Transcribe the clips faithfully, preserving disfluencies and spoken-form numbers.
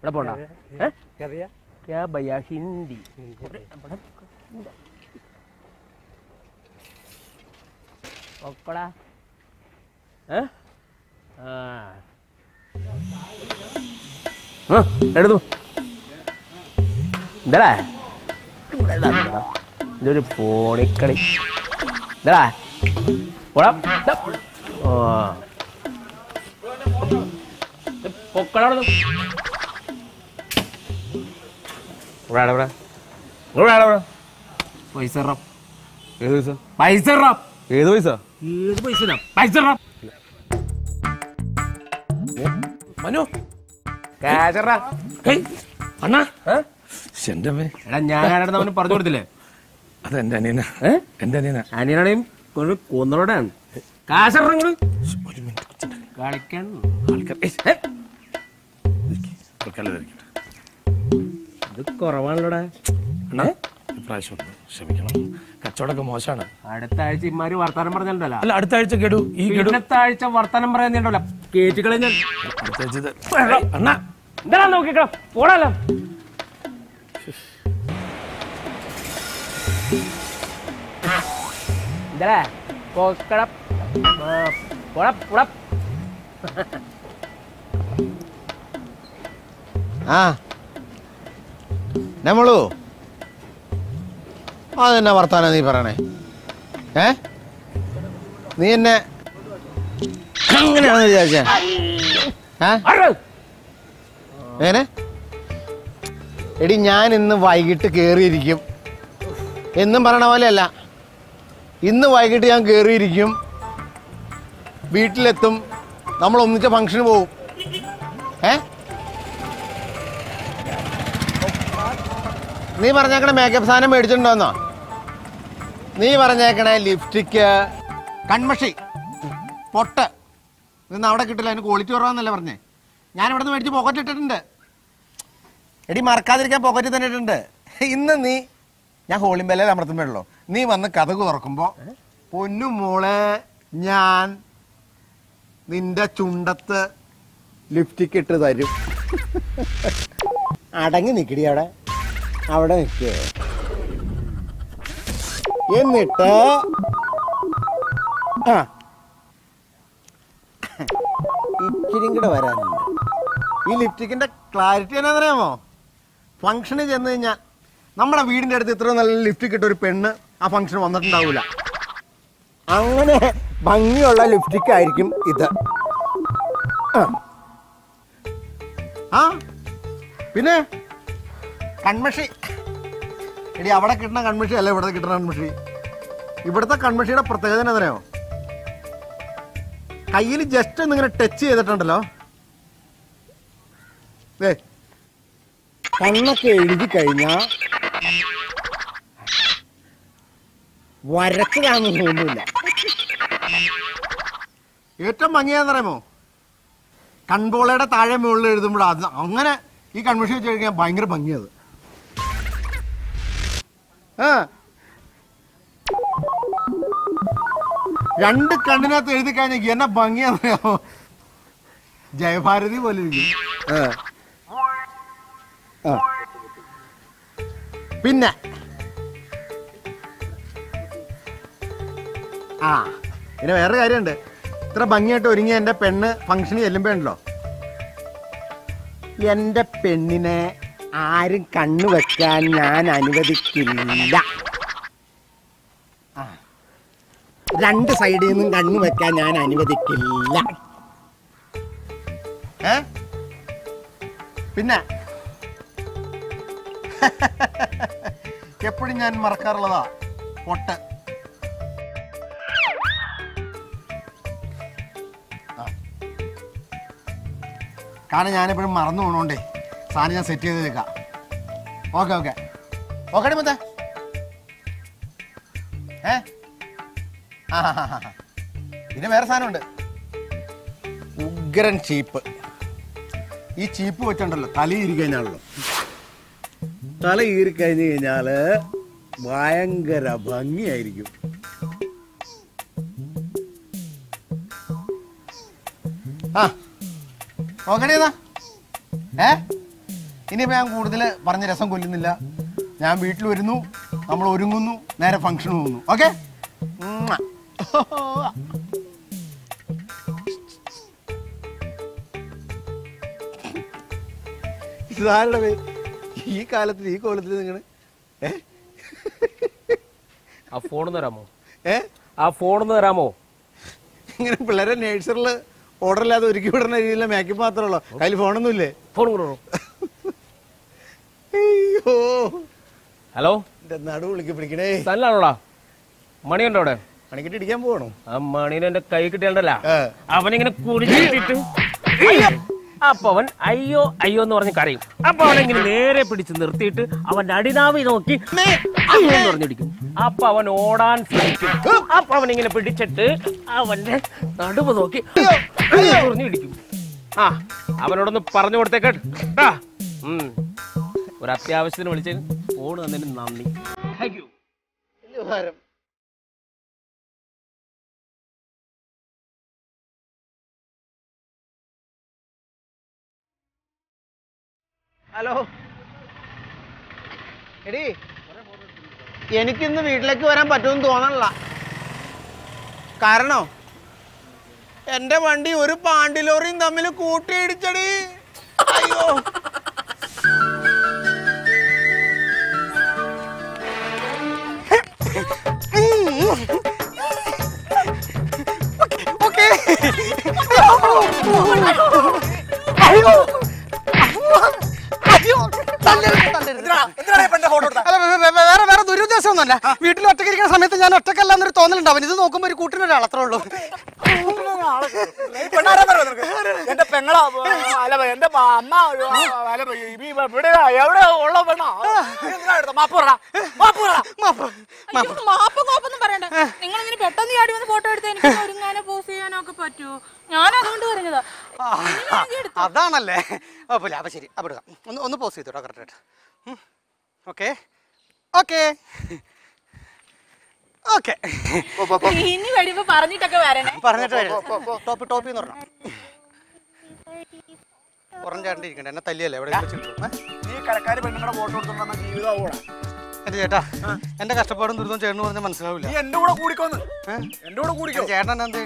Udah pernah? Eh? Kaya? Kaya bahasa Hindi. Okra. Eh? Ah. Hah? Ada tuh. Dera. Jadi pori kali. Dera. Orang. Oh. Okra tuh. Orang orang, orang orang, paisar rap, itu bisa, paisar rap, itu bisa, itu bisa nap, paisar rap, manu, kaisar rap, hei, mana, hah, siapa nih, orang jangan ada teman perjuang dulu, ada anda nih na, eh, anda nih na, ani na nih, kono kono orang, kaisar orang orang, kalikan, kalikan, eh, eh, kalikan lagi. Korawan lora, nah, price itu, sebenarnya, kacau agak masalah. Ada tadi mari warta nomor yang dulu. Ada tadi cegedu, ini ada tadi cem warta nomor yang dulu. Kecil aja. Ada tadi itu, nah, dah lah oke kerap, pola lah. Dah, kos kerap, pola, pola. Ah. Namalu, ada nama wartawan di parane, eh? Nih ne, kangen ada di aja, hah? Aduh, ini, ini nyanyi ini waygit keri dikim, ini parane wali lah, ini waygit yang keri dikim, beatle tum, namalu omnicha function bu, eh? Nih barangnya kan makeup sana medicin doang no. Nih barangnya kan lipstick, kanmasi, pot. Ini naura kita lain kualiti orang nela barangnya. Jangan berarti medicin pocket itu tenda. Ini marka dari kan pocket itu tenda. Inna nih, jangan holding bela lah berarti medlo. Nih mana kata gue orang kumbo. Ponu mulai, jangan, ninda cundat lipstick itu tadi. Atangnya nikiri ada. അവിടെ നിൽക്കുക എന്നിട്ട് ആ ഇച്ചിരിയും കൂടെ വരാനുണ്ട് ഈ ലിപ്സ്റ്റിക്കിൻ്റെ clarity എന്നാണെന്നറിയാമോ ഫംഗ്ഷന് ചെന്ന് കഴിഞ്ഞാൽ നമ്മുടെ വീടിൻ്റെ അടുത്ത് ഇത്ര നല്ല ലിപ്സ്റ്റിക് ഇട്ട ഒരു പെണ്ണ് ആ ഫംഗ്ഷൻ വന്നിട്ടുണ്ടാവില്ല അങ്ങനെ ഭംഗിയുള്ള ലിപ്സ്റ്റിക് ആയിരിക്കും ഇത് ആ പിന്നെ കൺമഷി എടി അവിടെ കിട്ടുന്ന കൺമഷി അല്ല ഇവിടെ കിട്ടുന്ന കൺമഷി ഇവിടുത്തെ കൺമഷിയുടെ പ്രത്യേകത എന്തറിയോ കയ്യിൽ ജസ്റ്റ് ഒന്ന് ഇങ്ങനെ ടച്ച് ചെയ്തിട്ടുണ്ടല്ലോ ഏ കണ്ണൊക്കെ എഴുതി കഴിഞ്ഞാൽ വരച്ചതാണെന്ന് തോന്നുന്നില്ല ഏറ്റവും ഭംഗിയാണെന്നറിയാമോ കൺപോളയുടെ താഴെ മുകളിൽ എഴുതുമ്പോഴാണ് അങ്ങനെ ഈ കൺമഷി വെച്ച് കഴിഞ്ഞാൽ ഭയങ്കര ഭംഗിയത് രണ്ട് കണ്ണിനകത്ത് എഴുതി കഴിഞ്ഞാൽ എന്നെ ഭംഗിയാണെന്നറിയാമോ ജയഭാരതി പോലെ പിന്നെ ആ പിന്നെ വേറൊരു കാര്യമുണ്ട് ഇത്ര ഭംഗിയായിട്ട് ഒരുങ്ങിയ എൻ്റെ പെണ്ണ് ഫംഗ്ഷന് ചെല്ലുമ്പോണ്ടല്ലോ എൻ്റെ പെണ്ണിനെ ആരും കണ്ണു വെക്കാൻ ഞാൻ അനുവദിക്കില്ല രണ്ട് സൈഡിൽ നിന്നും കണ്ണു വെക്കാൻ ഞാൻ അനുവദിക്കില്ല ഏ പിന്നെ എപ്പോഴും ഞാൻ മറക്കാറുള്ളതാ പൊട്ട് കാരണം ഞാനെപ്പോഴും മറന്നു പോകണോണ്ടേ സാധനം ഞാൻ സെറ്റ് ചെയ്ത് വെക്കാം ഓക്കെ ഓക്കെ ഓക്കെ മത്തെ ഏ ആ പിന്നെ വേറെ സാധനമുണ്ട് ഉഗ്രൻ ചീപ്പ് ഈ ചീപ്പ് വെച്ചിട്ടുണ്ടല്ലോ തലയിരി കഴിഞ്ഞാണല്ലോ തലയിരി കഴിഞ്ഞ് കഴിഞ്ഞാൽ ഭയങ്കര ഭംഗിയായിരിക്കും ആ Oke deh, eh? ini memang കൂടുതൽ പറഞ്ഞ രസം കൊല്ലുന്നില്ല. ഞാൻ വീട്ടിൽ വരുന്നു, നമ്മൾ ഒരുങ്ങുന്നു, നേരെ ഫംഗ്ഷൻ പോകുന്നു. ഓക്കേ? ഇതാരടേ ഈ കാലത്തിൽ ഈ കോലത്തിൽ നിങ്ങൾ ഏ ആ ഫോൺ തരാമോ? ഏ ആ ഫോൺ തരാമോ? ഇങ്ങനെ പിള്ളേരെ നേഴ്സറിൽ ഓർഡർ ഇല്ലാതെ ഒരുക്കി വിടുന്ന രീതിയിലെ മേക്കപ്പ് മാത്രമേ ഉള്ളൂ. കയ്യിൽ ഫോണൊന്നും ഇല്ലേ? ഫോൺ കൊടുക്കണോ? ഹലോ നടു വിളിക്ക് പിടിക്കണേ തല്ലാണോടാ? മണിയുണ്ടോ അവിടെ? മണിക്കിട്ട് ഇടിക്കാൻ പോകണോ? ആ മണിനെ എന്റെ കൈ കിട്ടിയാണ്ടല്ല അവനിങ്ങനെ കുറിച്ചിട്ടിട്ട് അപ്പൊ അവൻ അയ്യോ അയ്യോ എന്ന് പറഞ്ഞ് കരയും. അപ്പൊ അവനെങ്ങനെ നേരെ പിടിച്ച് നിർത്തിയിട്ട് അവന്റെ അടിനാവി നോക്കി പറഞ്ഞിടിക്കും. അപ്പൊ അവൻ ഓടാൻ ശ്രമിക്കും. അപ്പൊ അവനിങ്ങനെ പിടിച്ചിട്ട് അവന്റെ നടുവ് നോക്കി പറഞ്ഞിടിക്കും. ആ അവനോടൊന്ന് പറഞ്ഞു കൊടുത്തേക്കാ. ഒരു അത്യാവശ്യത്തിന് വിളിച്ചതിന് ഫോൺ തന്നതിന് നന്ദി. Thank you. ഹലോ എടി, എനിക്കിന്ന് വീട്ടിലേക്ക് വരാൻ പറ്റുമെന്ന് തോന്നണില്ല. കാരണം എൻ്റെ വണ്ടി ഒരു പാണ്ടിലോറിയും തമ്മിൽ കൂട്ടിയിടിച്ചടി. അയ്യോ ഓക്കേ അയ്യോ വേറെ ദുരുദ്ദേശം ഒന്നുമല്ല. വീട്ടിൽ ഒറ്റക്കിരിക്കുന്ന സമയത്ത് ഞാൻ ഒറ്റക്കല്ലാന്നൊരു തോന്നലുണ്ടാവും. ഇത് നോക്കുമ്പോ ഒരു കൂട്ടിന് ഒരാൾ അത്രേ ഉള്ളൂ. എന്റെ പെങ്ങളാ എന്റെ അമ്മ പറയണ്ട. നിങ്ങൾ ഇങ്ങനെ പെട്ടെന്ന് ചാടി വന്ന് ഫോട്ടോ എടുത്ത് എനിക്ക് ഒരുങ്ങാനോ പോസ് ചെയ്യാനോ ഒക്കെ പറ്റുമോ? ഞാൻ അതുകൊണ്ട് പറഞ്ഞതാ. അതാണല്ലേ കുഴപ്പമില്ല. അപ്പൊ ശരി, അവിടെ ഒന്ന് ഒന്ന് പോസ് ചെയ്തോട്ടോ കറക്റ്റായിട്ട്. ഓക്കെ ഓക്കെ ഓക്കെ ഇനി വരുമ്പോ പറഞ്ഞിട്ടൊക്കെ വരണേ. പറഞ്ഞിട്ട് ടോപ്പി ടോപ്പി എന്ന് പറഞ്ഞാൽ പുറഞ്ചാണ്ടിരിക്കണ്ട. എന്നെ തല്ലിയല്ലേ എവിടെ ഈ കടക്കാർ പെണ്ണുങ്ങളുടെ ഫോട്ടോ എടുത്തോണ്ടാ ജീവിതമാണ്. എന്റെ ചേട്ടാ എന്റെ കഷ്ടപ്പാടും ദുരിതം ചേട്ടന് പറഞ്ഞാൽ മനസ്സിലാവില്ല. എന്റെ കൂടെ കൂടിക്കോന്ന്, എന്റെ കൂടെ കൂടിക്കോ. ചേട്ടൻ എന്താ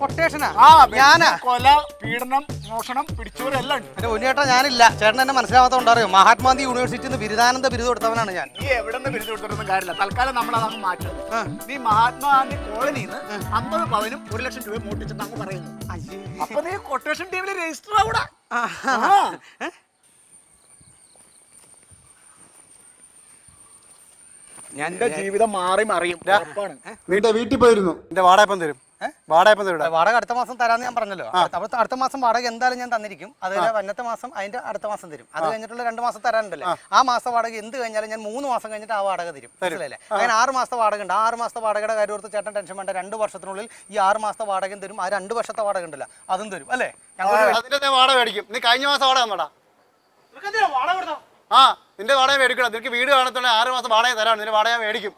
കൊട്ടേഷനാ? ഞാനാ കൊല പീഡനം മോഷണം പിടിച്ചവരും എല്ലാം ഉണ്ട്. എന്റെ ഒന്നേട്ടാ ഞാനില്ല. ചേട്ടൻ എന്നെ മനസ്സിലാവാത്തോണ്ട് അറിയോ? മഹാത്മാഗാന്ധി യൂണിവേഴ്സിറ്റിയിൽ നിന്ന് ബിരുദാനന്ദ ബിരുദം കൊടുത്തവനാണ് ഞാൻ. നീ എവിടെ നിന്ന് ബിരുദം കൊടുത്തൊന്നും കാര്യമില്ല. തൽക്കാലം നമ്മളതാണ് മാറ്റുന്നത്. നീ മഹാത്മാഗാന്ധി കോളനിയിൽ നിന്ന് അമ്പത് പവനും ഒരു ലക്ഷം രൂപ മോട്ടിച്ചെന്ന് അങ്ങ് പറയുന്നു. അപ്പൊ നീ കൊട്ടേഷൻ ടീമിൽ രജിസ്റ്റർ ആവൂടാ. എന്റെ ജീവിതം മാറി മറിയും. നിന്റെ വീട്ടിൽ പോയിരുന്നു? എന്റെ വാടകപ്പം തരും. വാടകപ്പം തരും. വാടക അടുത്ത മാസം തരാന്ന് ഞാൻ പറഞ്ഞല്ലോ. അടുത്ത മാസം വാടക എന്തായാലും ഞാൻ തന്നിരിക്കും. അതുപോലെ വന്നത്തെ മാസം അതിന്റെ അടുത്ത മാസം തരും. അത് കഴിഞ്ഞിട്ടുള്ള രണ്ട് മാസം തരാനുണ്ടല്ലോ. ആ മാസം വാടക എന്ത് കഴിഞ്ഞാലും ഞാൻ മൂന്ന് മാസം കഴിഞ്ഞിട്ട് ആ വാടക തരും. മനസ്സിലല്ലേ? അങ്ങനെ ആറ് മാസത്തെ വാടക ഉണ്ട്. ആറ് മാസത്തെ വാടകയുടെ കാര്യം ഓർത്ത് ചേട്ടൻ ടെൻഷൻ വേണ്ട. രണ്ട് വർഷത്തിനുള്ളിൽ ഈ ആറ് മാസത്തെ വാടകയും തരും. ആ രണ്ട് വർഷത്തെ വാടക ഉണ്ടല്ലോ അതും തരും. അല്ലേ? അതിന്റെ വാടക മേടിക്കും. നീ കഴിഞ്ഞ മാസം വാടക തന്നടാ. വാടക കൊടുത്തോ? ആ നിന്റെ വാടക മേടിക്കണം. നിനക്ക് വീട് കാണത്തുള്ള ആറ് മാസം വാടക തരാണ്. നിന്റെ വാടക മേടിക്കും.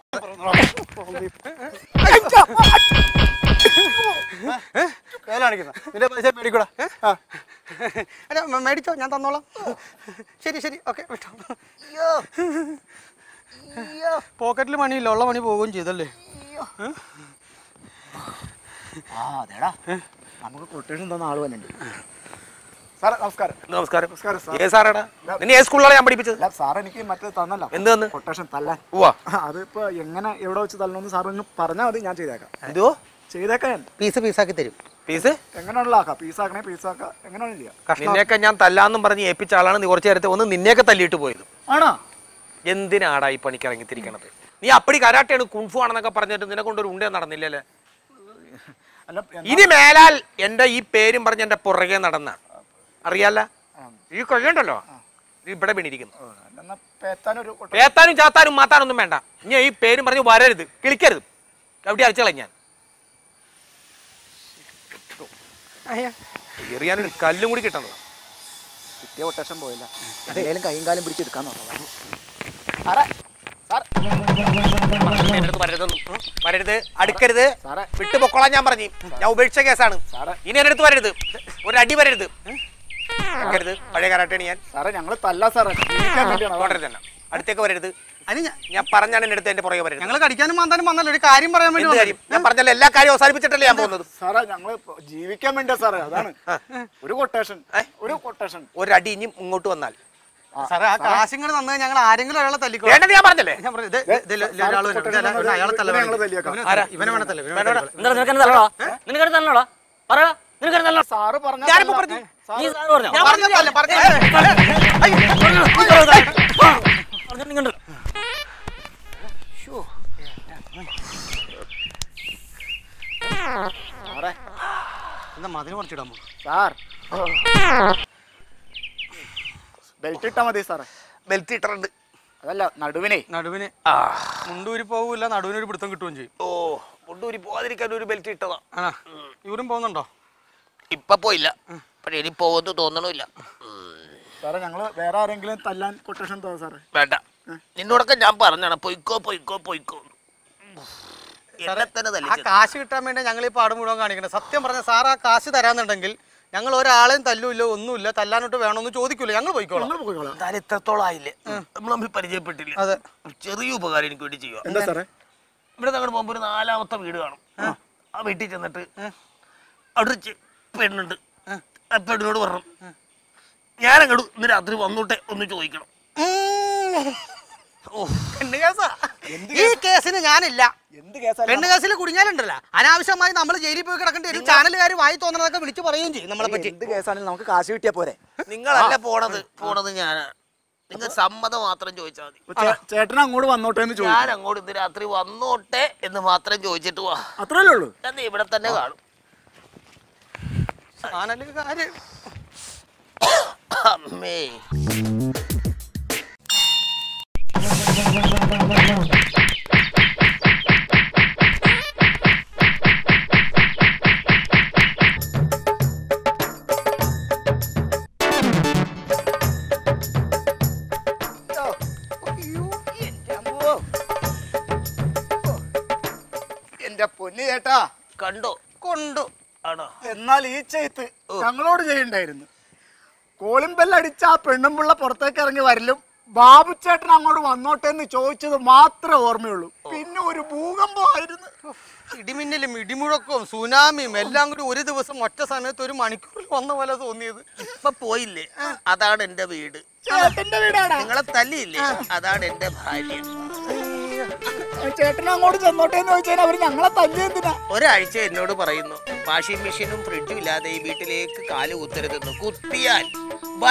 നിന്റെ പൈസ മേടിക്കൂടാ. മേടിച്ചോ, ഞാൻ തന്നോളാം. ശരി ശരി ഓക്കെ. പോക്കറ്റിൽ മണിയില്ല, ഉള്ള മണി പോവുകയും ചെയ്തല്ലേ. ആ അതേടാ, നമുക്ക് കൊട്ടേഷൻ തന്ന ആള് വന്നിട്ടുണ്ട്. നമസ്കാരം. നമസ്കാരം. എനിക്ക് മറ്റേ തന്നല്ലോ. എന്ത് തന്നെ? കൊട്ടേഷൻ തല്ലാൻ. അതിപ്പോ എങ്ങനെ എവിടെ വെച്ച് തല്ലണമെന്ന് സാറിന് പറഞ്ഞാൽ മതി, ഞാൻ ചെയ്തേക്കാം. എന്തോ ചെയ്തേക്കാം? പീസ് പീസാക്കി തരും. പീസ് എങ്ങനെയാണല്ലോ ആക്കാം. പീസാക്കണേ പീസാക്കാം. എങ്ങനെയാണ്? നിന്നെയൊക്കെ ഞാൻ തല്ലാന്നും പറഞ്ഞ് ഏൽപ്പിച്ച ആളാണ്. നീ കുറച്ചു നേരത്തെ ഒന്ന് നിന്നെയൊക്കെ തല്ലിയിട്ട് പോയത് ആണോ? എന്തിനാടാ ഈ പണിക്ക് ഇറങ്ങിത്തിരിക്കണത്? നീ അപ്പടി കരാട്ടയാണ് കുൺഫു ആണെന്നൊക്കെ പറഞ്ഞിട്ട് നിന്നെ കൊണ്ടൊരു ഉണ്ടേ നടന്നില്ലല്ലേ. ഇനി മേലാൽ എന്റെ ഈ പേരും പറഞ്ഞ് എന്റെ പുറകെ നടന്ന അറിയാല്ല ഈ കൊല്ലണ്ടല്ലോ. ഇവിടെ പേത്താനും ചാത്താനും മാത്താനൊന്നും വേണ്ട. ഇനി ഈ പേരും പറഞ്ഞ് വരരുത്, കിളിക്കരുത്. എവിടെ അരച്ചള ഞാൻ എറിയാനൊരു കല്ലും കൂടി കിട്ടണോ? കിട്ടിയ കൊട്ടേഷൻ പോയില്ല. എന്തായാലും കൈയും കാലും പിടിച്ചെടുക്കാൻ വരരുത്, അടുക്കരുത്, വിട്ടുപൊക്കോളാൻ ഞാൻ പറഞ്ഞു. ഞാൻ ഉപേക്ഷിച്ച കേസാണ്. ഇനി എന്റെ അടുത്ത് വരരുത്, ഒരു അടി വരരുത്. പഴയ കരാട്ടേണിയാൻ സാറേ ഞങ്ങൾ തല്ല സാറേ തന്നെ അടുത്തേക്ക് വരരുത്. അതിന് ഞാൻ പറഞ്ഞാണ് എൻ്റെ അടുത്ത് എൻ്റെ പുറകെ വരരുത്. ഞങ്ങൾ കടിക്കാനും മാന്താനും വന്നല്ലോ, ഒരു കാര്യം പറയാൻ വേണ്ടി. ഞാൻ പറഞ്ഞല്ലോ എല്ലാ കാര്യം അവസാനിപ്പിച്ചിട്ടല്ലേ ഞാൻ പോകുന്നത് സാറേ. ഞങ്ങൾ ജീവിക്കാൻ വേണ്ടിയാ സാറേ. അതാണ് ഒരു കൊട്ടേഷൻ, ഒരു കൊട്ടേഷൻ. ഒരടി ഇനി ഇങ്ങോട്ട് വന്നാൽ സാറേ ആ കാശിങ്ങൾ തന്നത് ഞങ്ങൾ ആരെങ്കിലും അയാളെ തല്ലിക്കോ. ഞാൻ പറഞ്ഞല്ലേ, ഞാൻ പറഞ്ഞത് അയാളെ തല്ല. ഇവനെ വേണം തല്ല. നിനക്ക് തല്ലണോടാ പറയാ. സാറ് പറഞ്ഞു സാറേ എന്താ മതിന് കുറച്ചിടാൻ പോകും സാർ. ബെൽറ്റ് ഇട്ടാ മതി സാറേ. ബെൽറ്റ് ഇട്ടുണ്ട്. അതല്ല നടുവിനെ നടുവിന് മുണ്ടൂരി പോകൂല, നടുവിനൊരു പിടുത്തം കിട്ടുകയും ചെയ്യും. ഓ മുണ്ടൂരി പോകാതിരിക്കാൻ ഒരു ബെൽറ്റ് ഇട്ടതാ. ആണോ ഇവരും പോകുന്നുണ്ടോ? ഇപ്പൊ പോയില്ല, പക്ഷെ ഇനി പോകുന്നു തോന്നണില്ല സാറേ. ഞങ്ങള് വേറെ ആരെങ്കിലും തല്ലാൻ കൊട്ടേഷൻ തോന്നാ സാറേ. വേണ്ട, നിന്നോടൊക്കെ ഞാൻ പറഞ്ഞാണ് പൊയ്ക്കോ പൊയ്ക്കോ പൊയ്ക്കോ. ആ കാശ് കിട്ടാൻ വേണ്ടി ഞങ്ങൾ ഈ പാട് മുഴുവൻ കാണിക്കണ്ട. സത്യം പറഞ്ഞ സാർ ആ കാശ് തരാന്നുണ്ടെങ്കിൽ ഞങ്ങൾ ഒരാളെയും തല്ലൂല്ല, ഒന്നുമില്ല. തല്ലാനോട്ട് വേണമെന്ന് ചോദിക്കൂല, ഞങ്ങൾ പോയിക്കോളാം. താരം ഇത്രത്തോളം ആയില്ലേ, നമ്മൾ തമ്മിൽ പരിചയപ്പെട്ടില്ല. അതെ ചെറിയ ഉപകാരം എനിക്ക് വേണ്ടി ചെയ്യുക. എന്താ സാറേ? ഇവിടെ ഞങ്ങളുടെ മുമ്പ് ഒരു നാലാമത്തെ വീട് കാണും. ആ വീട്ടിൽ ചെന്നിട്ട് അവിടെ പെണ്ണുണ്ട്. ആ പെണ്ണിനോട് പറഞ്ഞു ഞാനങ്ങോട്ട് ഇന്ന് രാത്രി വന്നോട്ടെ ഒന്ന് ചോദിക്കണം. ഈ കേസിന് ഞാനില്ല. പെണ്ണ് കേസിൽ കുടുങ്ങിയാലുണ്ടല്ലോ അനാവശ്യമായി നമ്മൾ ജയിലിൽ പോയി കിടക്കേണ്ടി വരും. ചാനലുകാർ വായി തോന്നണതൊക്കെ വിളിച്ചു പറയുകയും ചെയ്യും നമ്മളെ പറ്റി. എന്ത് കേസാണെങ്കിലും നമുക്ക് കാശ് കിട്ടിയാ പോരെ. നിങ്ങളല്ല പോണത്, പോണത് ഞാനാണ്. നിങ്ങൾ സമ്മതം മാത്രം ചോദിച്ചാൽ മതി. ചേട്ടൻ അങ്ങോട്ട് വന്നോട്ടെ, ഞാൻ അങ്ങോട്ട് ഇന്ന് രാത്രി വന്നോട്ടെ എന്ന് മാത്രം ചോദിച്ചിട്ട് വാ, അത്രയല്ലേ ഉള്ളൂ. ഞാൻ ഇവിടെ തന്നെ കാണും. അമ്മേ എന്റെ പൊന്നു ചേട്ടാ, കണ്ടോ കൊണ്ടു. എന്നാൽ ഈ ചെയ്ത് ഞങ്ങളോട് ചെയ്യണ്ടായിരുന്നു. കോളിംബെല്ലടിച്ച ആ പെണ്ണുമ്പിള്ള പുറത്തേക്ക് ഇറങ്ങി വരലും ബാബു ചേട്ടൻ അങ്ങോട്ട് വന്നോട്ടെ എന്ന് ചോദിച്ചത് മാത്രമേ ഓർമ്മയുള്ളൂ. പിന്നെ ഒരു ഭൂകമ്പമായിരുന്നു, ഇടിമിന്നലും ഇടിമുഴക്കവും സുനാമിയും എല്ലാം കൂടി ഒരു ദിവസം ഒറ്റ സമയത്ത് ഒരു മണിക്കൂറിൽ വന്ന പോലെ തോന്നിയത്. ഇപ്പൊ പോയില്ലേ, അതാണ് എന്റെ വീട്. ചേട്ടന്റെ വീടാണ്. നിങ്ങളെ തല്ലിയില്ലേ, അതാണ് എന്റെ ഭാര്യ. ചേട്ടൻ അങ്ങോട്ട് ചെന്നോട്ടെ എന്ന് ചോദിച്ചാൽ അവർ ഞങ്ങളെ തല്ലി. എന്തിനാ ഒരാഴ്ച എന്നോട് പറയുന്നു വാഷിംഗ് മെഷീനും ഫ്രിഡ്ജും ഇല്ലാതെ ഈ വീട്ടിലേക്ക് കാല് കുത്തരുതെന്ന്. കുത്തിയാൽ